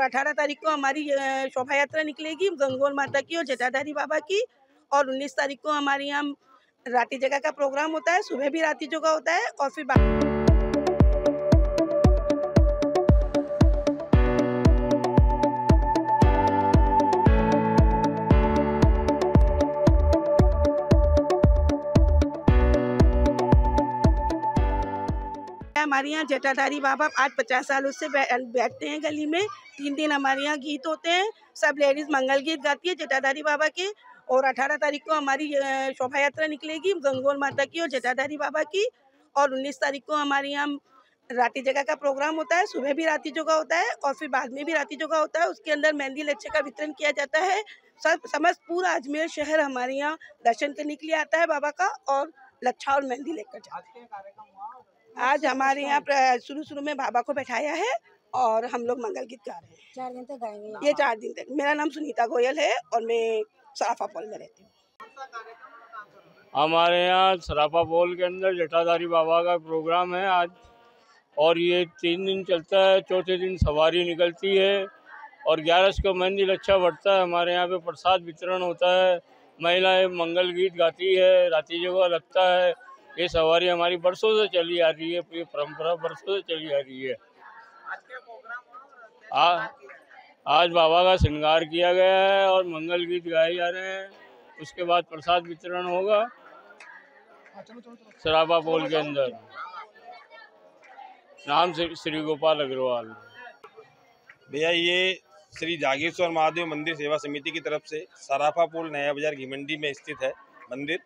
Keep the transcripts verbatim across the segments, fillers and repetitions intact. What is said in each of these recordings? और अठारह तारीख को हमारी शोभा यात्रा निकलेगी गणगौर माता की और जटाधारी बाबा की। और उन्नीस तारीख को हमारे यहाँ राती जगह का प्रोग्राम होता है, सुबह भी राती जगह होता है और फिर बाकी हमारे यहाँ जटाधारी बाबा आज पचास सालों से बैठते हैं गली में। तीन दिन हमारे यहाँ गीत होते हैं, सब लेडीज मंगल गीत गाती है जटाधारी बाबा के। और अठारह तारीख को हमारी शोभा यात्रा निकलेगी गणगौर माता की और जटाधारी बाबा की। और उन्नीस तारीख को हमारे यहाँ राती जगह का प्रोग्राम होता है, सुबह भी राती जगह होता है और फिर बाद में भी राती जगह होता है। उसके अंदर मेहंदी लच्छे का वितरण किया जाता है। सब समस्त पूरा अजमेर शहर हमारे यहाँ दर्शन करने के लिए आता है बाबा का और लच्छा और मेहंदी लेकर जाते हैं। आज हमारे यहाँ शुरू शुरू में बाबा को बैठाया है और हम लोग मंगल गीत गा रहे हैं। चार दिन तक गाएंगे ये चार दिन तक। मेरा नाम सुनीता गोयल है और मैं सराफा पोल में रहती हूँ। हमारे यहाँ सराफा पोल के अंदर जटाधारी बाबा का प्रोग्राम है आज और ये तीन दिन चलता है। चौथे दिन सवारी निकलती है और ग्यारस को मेहंदी लच्छा बढ़ता है। हमारे यहाँ पे प्रसाद वितरण होता है, महिलाएं मंगल गीत गाती है, राती जगह लगता है। ये सवारी हमारी बरसों से चली आ रही है, ये परंपरा बरसों से चली आ रही है। आ, आज बाबा का श्रृंगार किया गया है और मंगल गीत गाए जा रहे हैं। उसके बाद प्रसाद वितरण होगा सराफा पोल के अंदर। नाम श्री गोपाल अग्रवाल। भैया ये श्री जागेश्वर महादेव मंदिर सेवा समिति की तरफ से सराफा पोल नया बाजार घिमंडी में स्थित है मंदिर।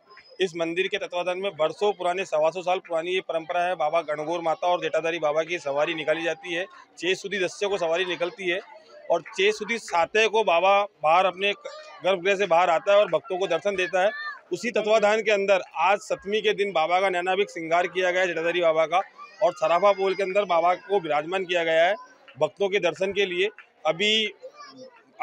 इस मंदिर के तत्वाधान में बरसों पुराने सवा सौ साल पुरानी ये परंपरा है। बाबा गणगौर माता और जटाधारी बाबा की सवारी निकाली जाती है। छः सुधी दस्ये को सवारी निकलती है और छः सुधी सातवें को बाबा बाहर अपने गर्भगृह से बाहर आता है और भक्तों को दर्शन देता है। उसी तत्वाधान के अंदर आज सप्तमी के दिन बाबा का नैनाभिषेक श्रृंगार किया गया है जटाधारी बाबा का और सराफा पोल के अंदर बाबा को विराजमान किया गया है भक्तों के दर्शन के लिए। अभी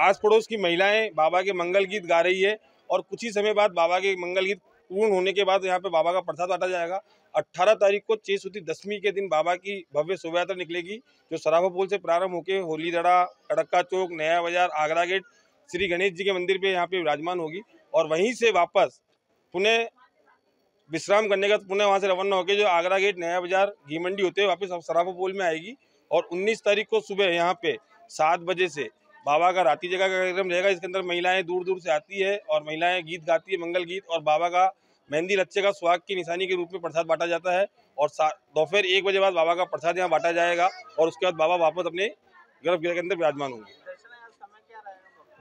आस पड़ोस की महिलाएँ बाबा के मंगल गीत गा रही है और कुछ ही समय बाद बाबा के मंगल गीत पूर्ण होने के बाद यहाँ पे बाबा का प्रसाद बांटा जाएगा। अठारह तारीख को छह सुदी दसवीं के दिन बाबा की भव्य शोभा यात्रा निकलेगी जो सराफा पोल से प्रारंभ होकर होलीदड़ा, कड़क्का चौक, नया बाजार, आगरा गेट, श्री गणेश जी के मंदिर पे यहाँ पे विराजमान होगी और वहीं से वापस पुणे विश्राम करने का पुणे वहाँ से रवाना होकर जो आगरा गेट, नया बाजार, घिमंडी होते हुए वापस सराफा पोल में आएगी। और उन्नीस तारीख को सुबह यहाँ पे सात बजे से बाबा का राती जगह का कार्यक्रम रहेगा। इसके अंदर महिलाएं दूर दूर से आती है और महिलाएं गीत गाती है मंगल गीत और बाबा का मेहंदी लच्छे का सुहाग की निशानी के रूप में प्रसाद बांटा जाता है। और दोपहर एक बजे बाद बाबा का प्रसाद यहाँ बांटा जाएगा और उसके बाद बाबा वापस अपने गर्भगृह के अंदर विराजमान होंगे।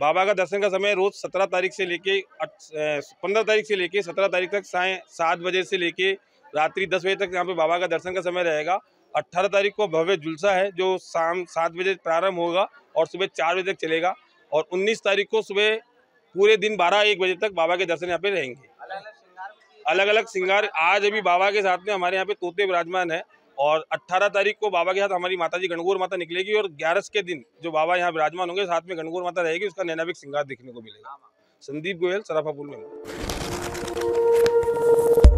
बाबा का दर्शन का समय रोज सत्रह तारीख से लेके पंद्रह तारीख से लेके सत्रह तारीख तक साय सात बजे से लेके रात्रि दस बजे तक यहाँ पे बाबा का दर्शन का समय रहेगा। अट्ठारह तारीख को भव्य जुलसा है जो शाम सात बजे प्रारंभ होगा और सुबह चार बजे तक चलेगा। और उन्नीस तारीख को सुबह पूरे दिन बारह एक बजे तक बाबा के दर्शन यहाँ पे रहेंगे। अलग अलग श्रृंगार आज अभी बाबा के साथ में हमारे यहाँ पे तोते विराजमान है। और अट्ठारह तारीख को बाबा के साथ हमारी माताजी गणगौर माता निकलेगी और ग्यारस के दिन जो बाबा यहाँ विराजमान होंगे साथ में गणगौर माता रहेगी, उसका नैनाभिक श्रृंगार देखने को मिलेगा। संदीप गोयल, सराफापुर में।